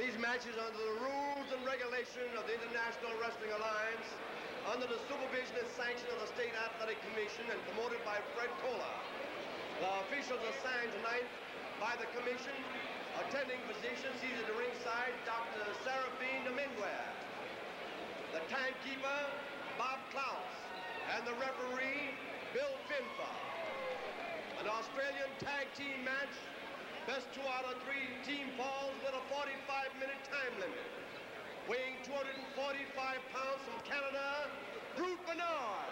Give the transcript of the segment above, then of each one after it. These matches under the rules and regulations of the International Wrestling Alliance, under the supervision and sanction of the State Athletic Commission and promoted by Fred Kohler. The officials assigned tonight by the commission, attending physician seated at ringside, Dr. Seraphine Dominguez, the timekeeper, Bob Clouse, and the referee, Bill Finfer. An Australian tag team match, best 2 out of 3 team falls with a 45-minute time limit. Weighing 245 pounds from Canada, Brute Bernard.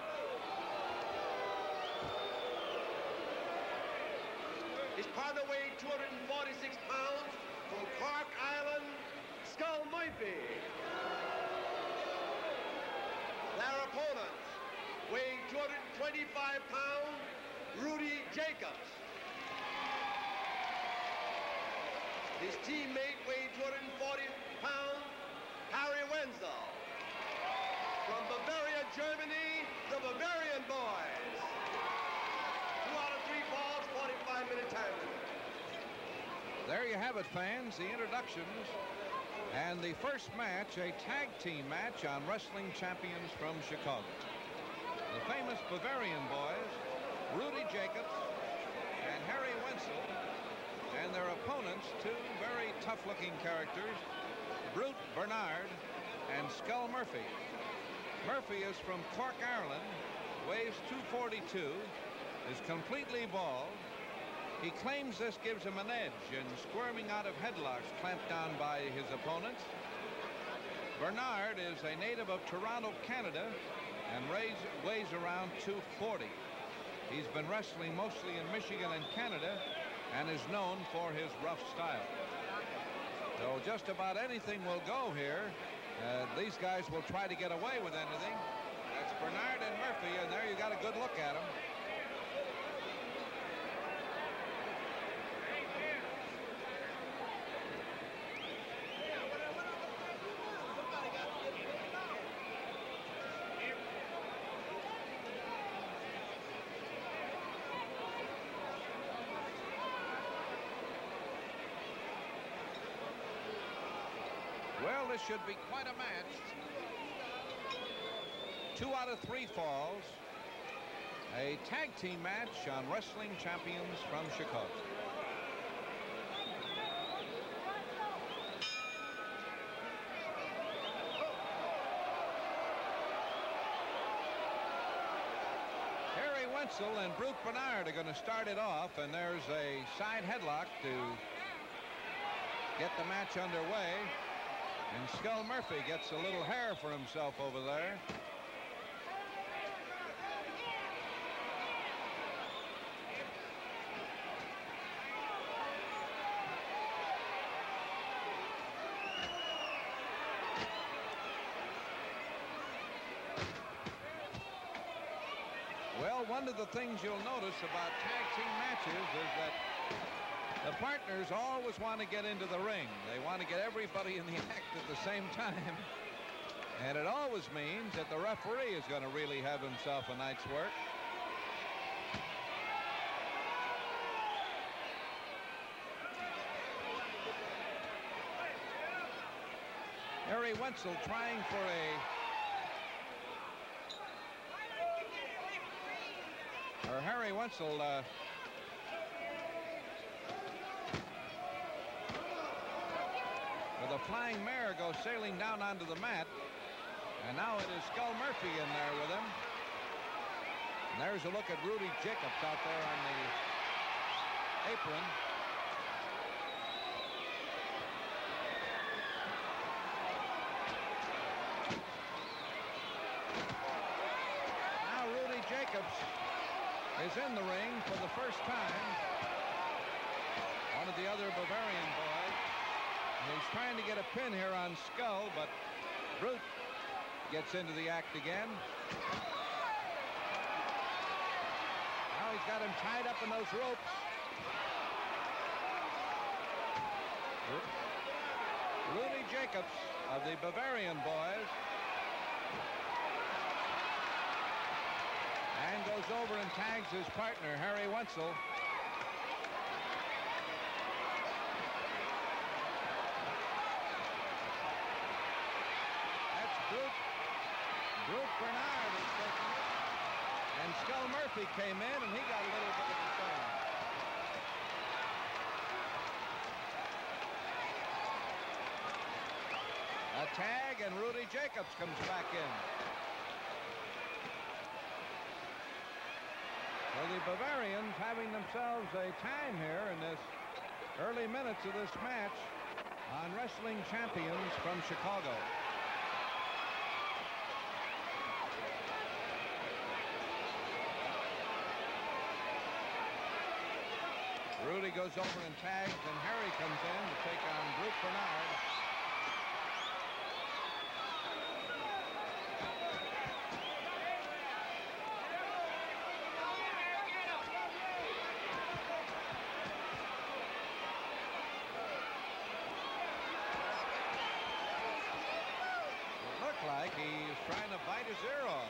His partner weighing 246 pounds from Cork Island, Skull Murphy. Their opponents weighing 225 pounds, Rudi Jacobs. His teammate weighing 240 pounds, Harry Wenzel. From Bavaria, Germany, the Bavarian Boys. 2 out of 3 falls, 45-minute time limit. There you have it, fans, the introductions. And the first match, a tag team match on Wrestling Champions from Chicago. The famous Bavarian Boys, Rudi Jacobs and Harry Wenzel, and their opponents, two very tough-looking characters, Brute Bernard and Skull Murphy. Murphy is from Cork, Ireland, weighs 242, is completely bald. He claims this gives him an edge in squirming out of headlocks clamped down by his opponents. Bernard is a native of Toronto, Canada, and weighs around 240. He's been wrestling mostly in Michigan and Canada and is known for his rough style. So just about anything will go here. These guys will try to get away with anything. That's Bernard and Murphy, and there you got a good look at them. This should be quite a match. 2 out of 3 falls. A tag team match on Wrestling Champions from Chicago. Harry Wenzel and Brute Bernard are going to start it off, and there's a side headlock to get the match underway. And Skull Murphy gets a little hair for himself over there. Well, one of the things you'll notice about tag team matches is that the partners always want to get into the ring. They want to get everybody in the act at the same time. And it always means that the referee is going to really have himself a night's work. Harry Wenzel trying for a... Or Harry Wenzel... the flying mare goes sailing down onto the mat, and now it is Skull Murphy in there with him. And there's a look at Rudi Jacobs out there on the apron. Now Rudi Jacobs is in the ring for the first time. One of the other Bavarian boys. He's trying to get a pin here on Skull, but Brute gets into the act again. Now he's got him tied up in those ropes. Rudi Jacobs of the Bavarian Boys. And goes over and tags his partner, Harry Wenzel. Brute Bernard is taking it. And Skull Murphy came in, and he got a little bit of the fun. A tag, and Rudi Jacobs comes back in. Well, the Bavarians having themselves a time here in this early minutes of this match on Wrestling Champions from Chicago. Rudi goes over and tags, and Harry comes in to take on Brute Bernard. It looked like he's trying to bite his ear off.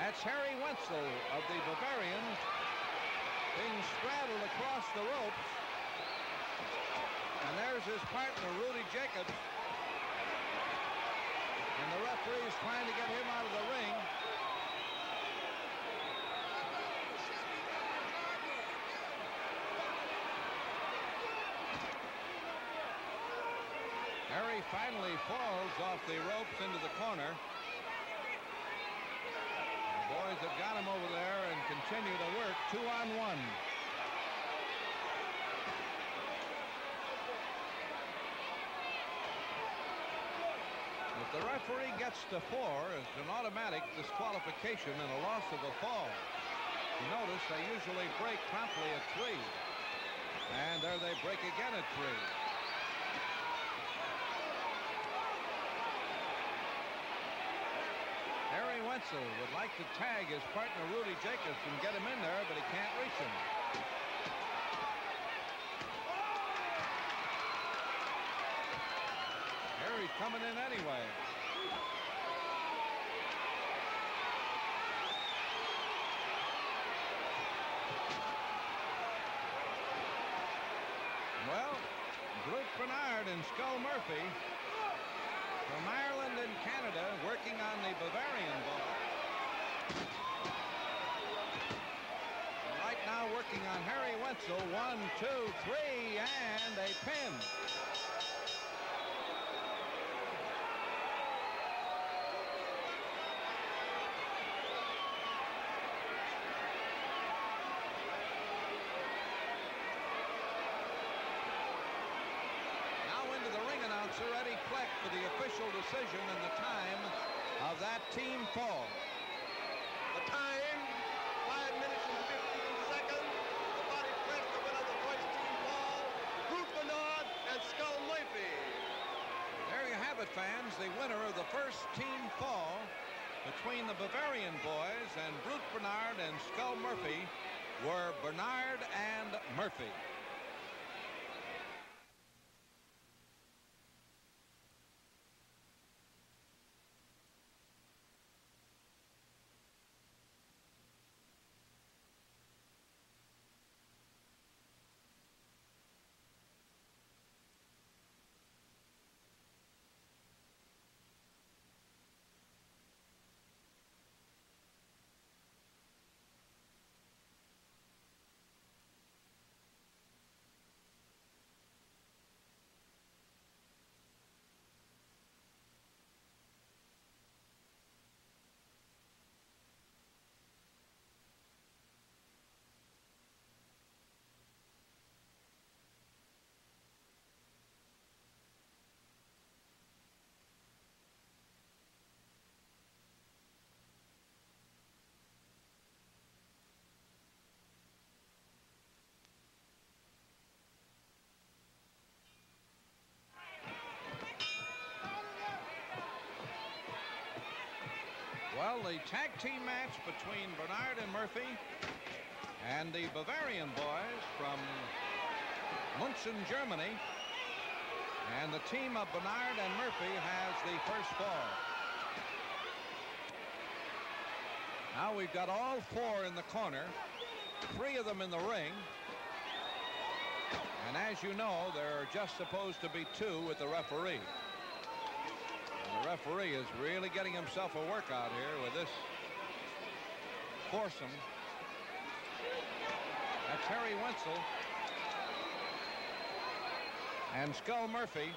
That's Harry Wenzel of the Bavarians being straddled across the ropes. And there's his partner, Rudi Jacobs. And the referee's trying to get him out of the ring. Harry finally falls off the ropes into the corner. Boys have got him over there and continue to work 2-on-1. If the referee gets to 4, it's an automatic disqualification and a loss of a fall. You notice they usually break promptly at 3. And there they break again at 3. Wenzel would like to tag his partner Rudi Jacobs and get him in there, but he can't reach him. Harry's coming in anyway. Well, Brute Bernard and Skull Murphy from Ireland and Canada working on the Bavarian Boys. And right now working on Harry Wenzel. 1, 2, 3, and a pin. Eddie Pleck for the official decision and the time of that team fall. The time, 5 minutes and 15 seconds. The body press to win on the first team fall. Brute Bernard and Skull Murphy. There you have it, fans. The winner of the first team fall between the Bavarian Boys and Brute Bernard and Skull Murphy were Bernard and Murphy. Well, the tag team match between Bernard and Murphy and the Bavarian Boys from München, Germany. And the team of Bernard and Murphy has the first fall. Now we've got all four in the corner, three of them in the ring. And as you know, there are just supposed to be two with the referee. And the referee is really getting himself a workout here with this foursome. That's Harry Wenzel and Skull Murphy.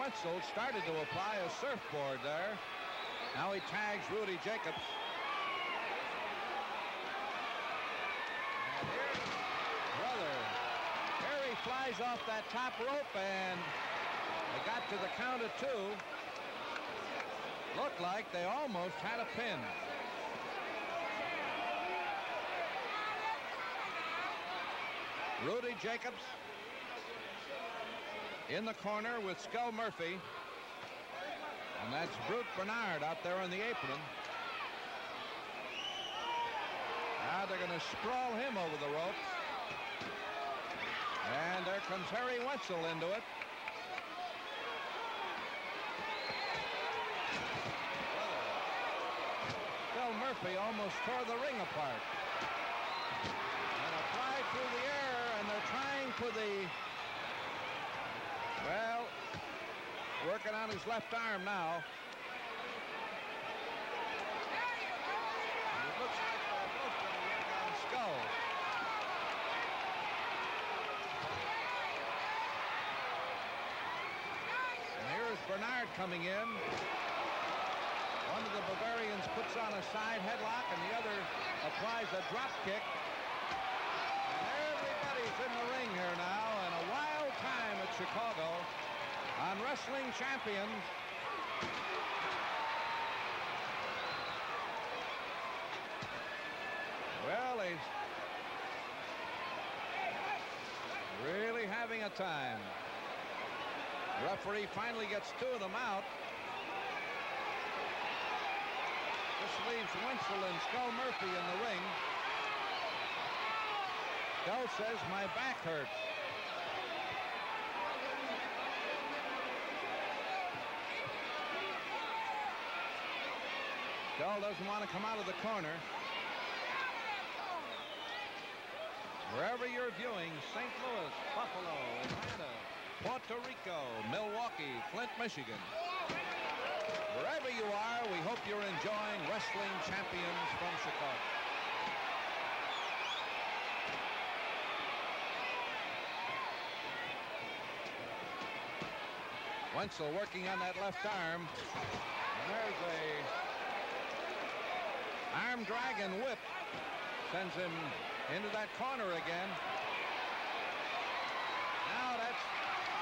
Wenzel started to apply a surfboard there. Now he tags Rudi Jacobs. And here's brother. Harry flies off that top rope, and they got to the count of two. Looked like they almost had a pin. Rudi Jacobs in the corner with Skull Murphy, and that's Brute Bernard out there on the apron. Now they're going to sprawl him over the ropes, and there comes Harry Wenzel into it. Skull Murphy almost tore the ring apart, and applied through the air, and they're trying for the. Well, working on his left arm now. And it looks like they're both going to work on Skull. And here's Bernard coming in. One of the Bavarians puts on a side headlock, and the other applies a drop kick. And everybody's in the ring here now, and a wild time at Chicago on Wrestling Champions. Well, he's really having a time. The referee finally gets two of them out. This leaves Wenzel and Skull Murphy in the ring. Skull says, "My back hurts." Skull doesn't want to come out of the corner. Wherever you're viewing, St. Louis, Buffalo, Atlanta, Puerto Rico, Milwaukee, Flint, Michigan. Wherever you are, we hope you're enjoying Wrestling Champions from Chicago. Wenzel working on that left arm. And there's a arm drag and whip sends him into that corner again. Now that's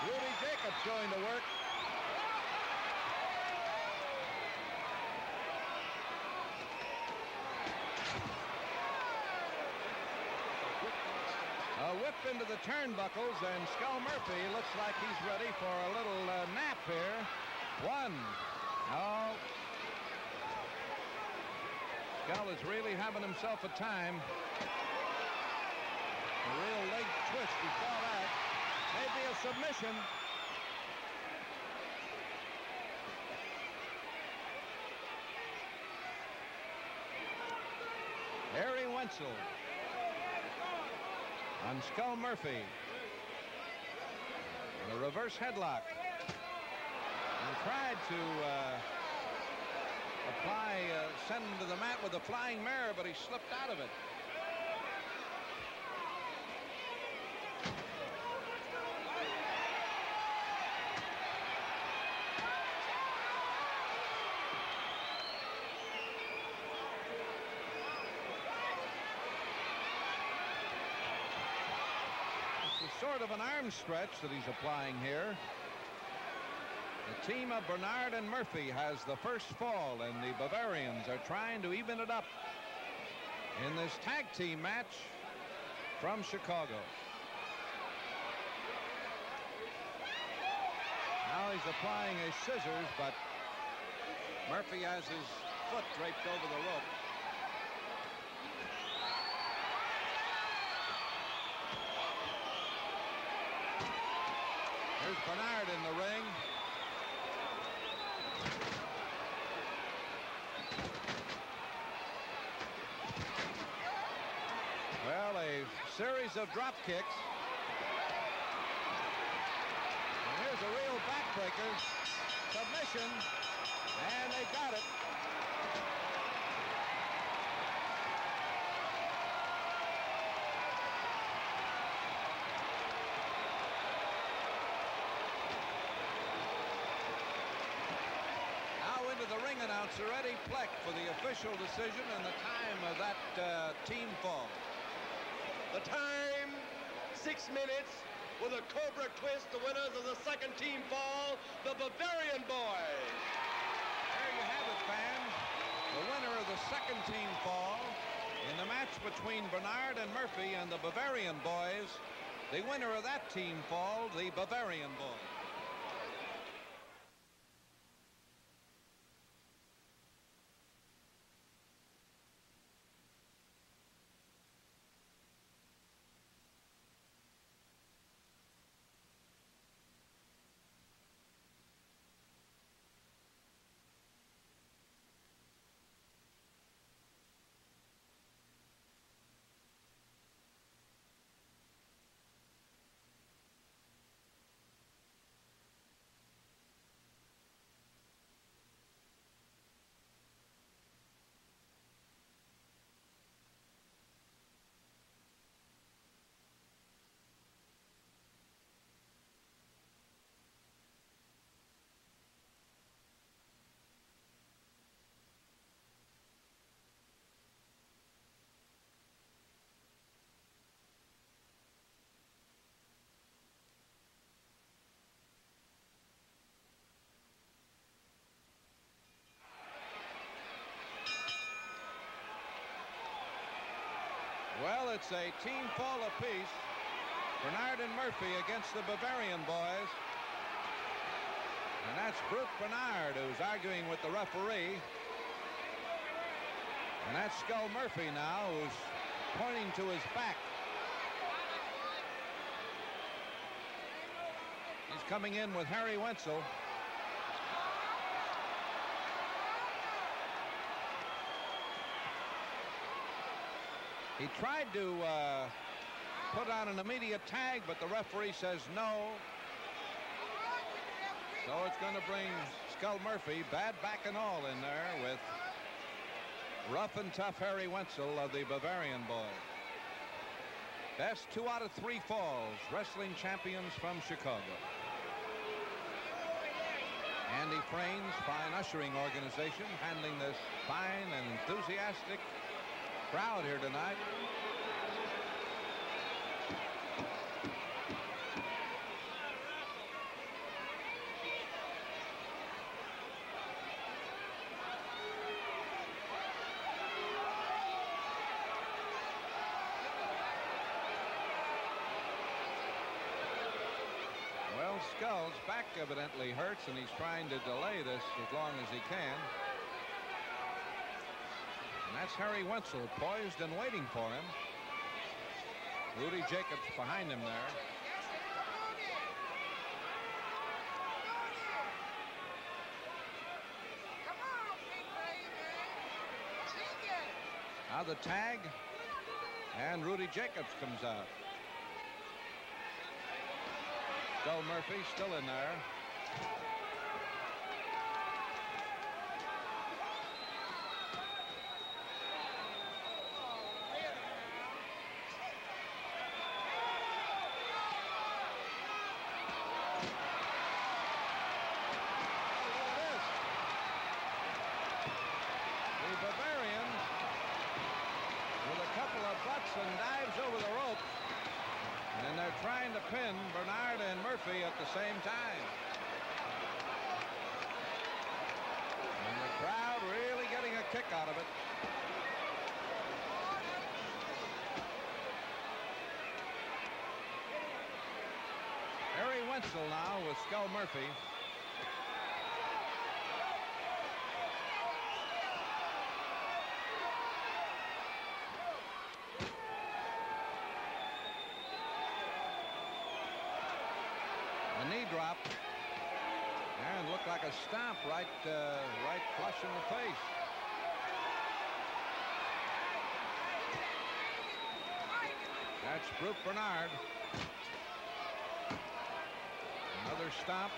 Rudi Jacobs going to work. A whip into the turnbuckles, and Skull Murphy looks like he's ready for a little nap here. One. No. Skull is really having himself a time. A real leg twist before that. Maybe a submission. Harry Wenzel on Skull Murphy. And a reverse headlock. And tried to apply, send him to the mat with a flying mirror, but he slipped out of it. This is sort of an arm stretch that he's applying here. The team of Bernard and Murphy has the first fall, and the Bavarians are trying to even it up in this tag team match from Chicago. Now he's applying a scissors, but Murphy has his foot draped over the rope. Here's Bernard in the ring. Well, a series of drop kicks. And here's a real backbreaker. Submission. And they got it. The ring announcer Eddie Pleck for the official decision and the time of that team fall. The time, 6 minutes, with a cobra twist. The winners of the second team fall, the Bavarian Boys. There you have it, fans. The winner of the second team fall in the match between Bernard and Murphy and the Bavarian Boys. The winner of that team fall, the Bavarian Boys. Well, it's a team fall apiece. Bernard and Murphy against the Bavarian Boys. And that's Brute Bernard, who's arguing with the referee. And that's Skull Murphy now, who's pointing to his back. He's coming in with Harry Wenzel. He tried to put on an immediate tag, but the referee says no. So it's going to bring Skull Murphy, bad back and all, in there with rough and tough Harry Wenzel of the Bavarian Boys. Best 2 out of 3 falls, wrestling champions from Chicago. Andy Frain's fine ushering organization handling this fine and enthusiastic crowd here tonight. Well, Skull's back evidently hurts, and he's trying to delay this as long as he can. That's Harry Wenzel, poised and waiting for him. Rudi Jacobs behind him there. Now the tag, and Rudi Jacobs comes out. Bill Murphy still in there. At the same time. And the crowd really getting a kick out of it. Harry Wenzel now with Skull Murphy. knee drop. And looked like a stomp right flush in the face. That's Brute Bernard. Another stomp.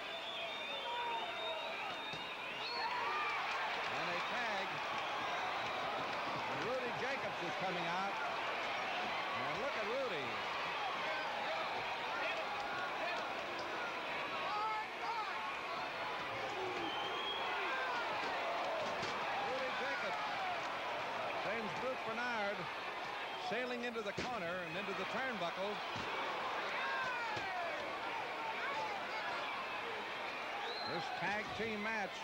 And a tag. And Rudi Jacobs is coming out. And look at Rudi. Brute Bernard sailing into the corner and into the turnbuckle. This tag team match,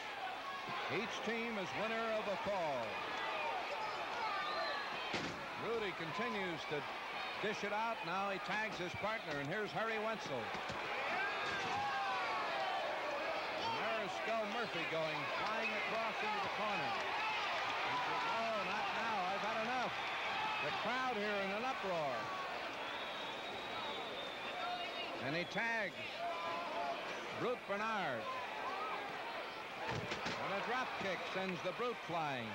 each team is winner of a fall. Rudi continues to dish it out. Now he tags his partner, and here's Harry Wenzel. And there's Skull Murphy going flying across into the corner. Oh, not now. I've had enough. The crowd here in an uproar. And he tags Brute Bernard. And a drop kick sends the Brute flying.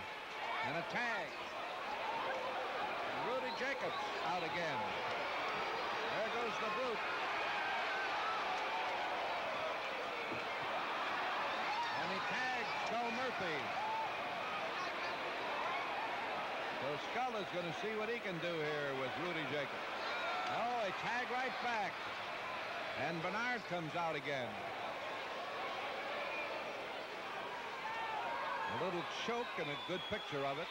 And a tag. And Rudi Jacobs out again. There goes the Brute. And he tags Skull Murphy. So Skull is going to see what he can do here with Rudi Jacobs. Oh, a tag right back. And Bernard comes out again. A little choke and a good picture of it.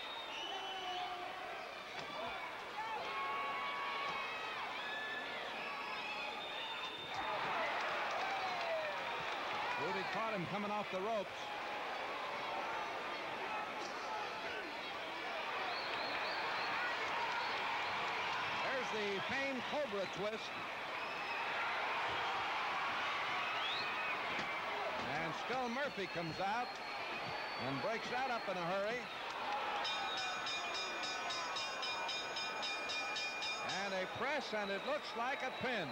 Rudi caught him coming off the ropes. The famed Cobra twist. And Skull Murphy comes out and breaks that up in a hurry. And a press, and it looks like a pin.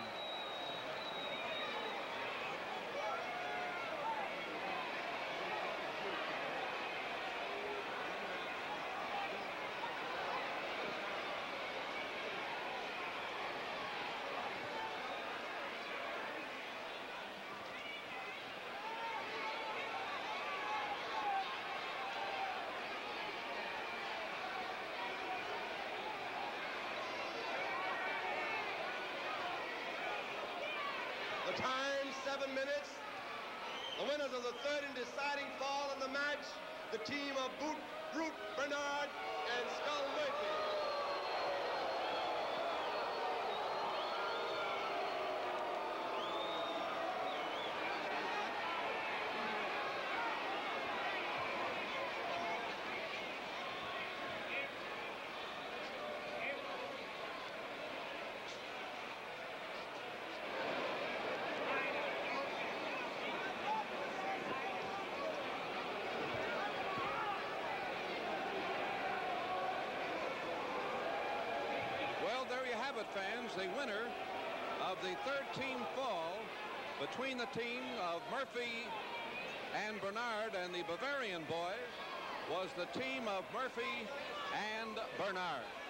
Time, 7 minutes. The winners of the third and deciding fall in the match, the team of Brute Bernard and Skull Murphy. There you have it, fans, the winner of the third team fall between the team of Murphy and Bernard and the Bavarian Boys was the team of Murphy and Bernard.